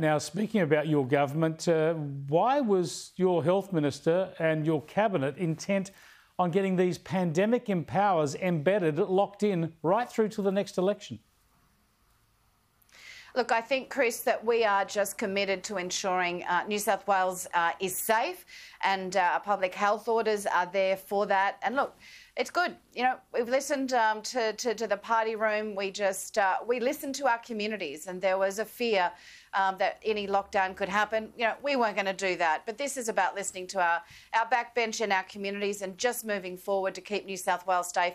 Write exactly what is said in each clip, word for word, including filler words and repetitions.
Now, speaking about your government, uh, why was your health minister and your cabinet intent on getting these pandemic empowers embedded, locked in, right through to the next election? Look, I think, Chris, that we are just committed to ensuring uh, New South Wales uh, is safe, and uh, public health orders are there for that. And look, it's good. You know, we've listened um, to, to, to the party room. We just, uh, we listened to our communities, and there was a fear um, that any lockdown could happen. You know, we weren't going to do that. But this is about listening to our, our backbench and our communities and just moving forward to keep New South Wales safe.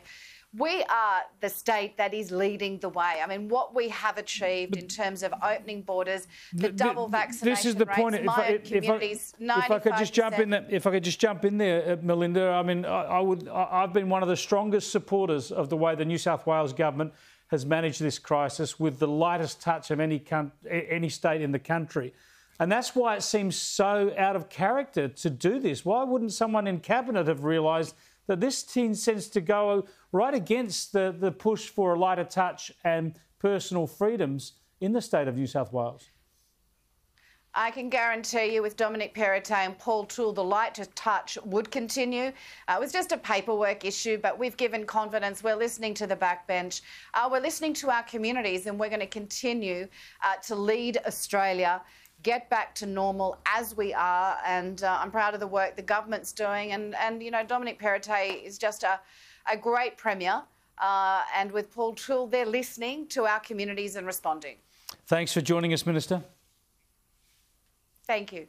We are the state that is leading the way. I mean, what we have achieved but in terms of opening borders, the, the double vaccination rates, this is the rates, point. If I, if, communities, if, I, if I could just jump in, that, if I could just jump in there, Melinda. I mean, I, I would. I, I've been one of the strongest supporters of the way the New South Wales government has managed this crisis with the lightest touch of any any state in the country, and that's why it seems so out of character to do this. Why wouldn't someone in cabinet have realised that this team seems to go right against the, the push for a lighter touch and personal freedoms in the state of New South Wales? I can guarantee you with Dominic Perrottet and Paul Toole, the lighter touch would continue. Uh, it was just a paperwork issue, but we've given confidence. We're listening to the backbench. Uh, we're listening to our communities, and we're going to continue uh, to lead Australia, get back to normal as we are, and uh, I'm proud of the work the government's doing. And, and you know, Dominic Perrottet is just a, a great Premier, uh, and with Paul Toole, they're listening to our communities and responding. Thanks for joining us, Minister. Thank you.